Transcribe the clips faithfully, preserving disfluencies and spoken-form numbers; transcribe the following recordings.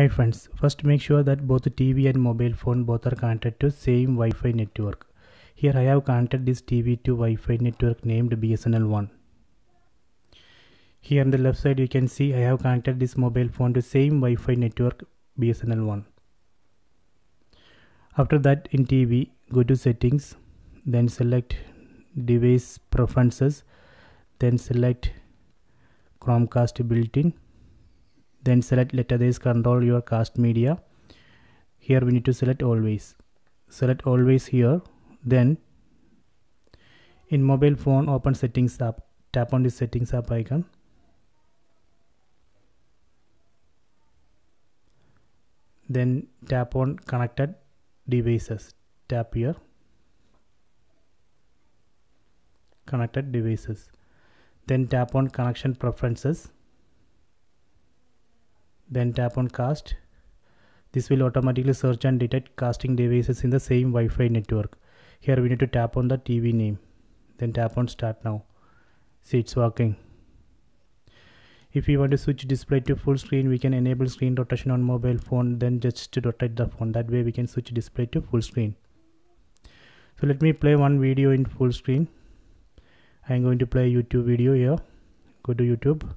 Hi friends, first make sure that both T V and mobile phone both are connected to same Wi-Fi network. Here I have connected this T V to Wi-Fi network named B S N L one. Here on the left side you can see I have connected this mobile phone to same Wi-Fi network B S N L one. After that, in T V, go to settings, then select device preferences, then select Chromecast built-in. Then select let others control your cast media. Here we need to select always. Select always here. Then in mobile phone, open settings app. Tap on the settings app icon. Then tap on connected devices. Tap here. Connected devices. Then tap on connection preferences. Then tap on cast. This will automatically search and detect casting devices in the same Wi-Fi network. Here we need to tap on the T V name. Then tap on start now. See, it's working. If you want to switch display to full screen, we can enable screen rotation on mobile phone, then just to rotate the phone. That way we can switch display to full screen. So let me play one video in full screen. I'm going to play a YouTube video here. Go to YouTube.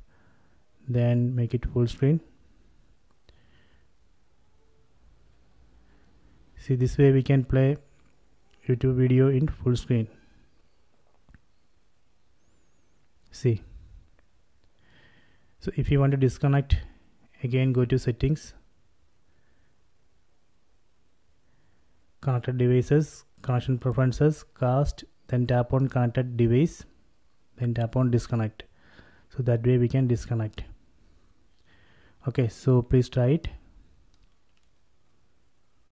Then make it full screen. See, this way we can play YouTube video in full screen. See. So if you want to disconnect, again go to settings, connected devices, connection preferences, cast, then tap on connected device, then tap on disconnect. So that way we can disconnect. Okay, so please try it.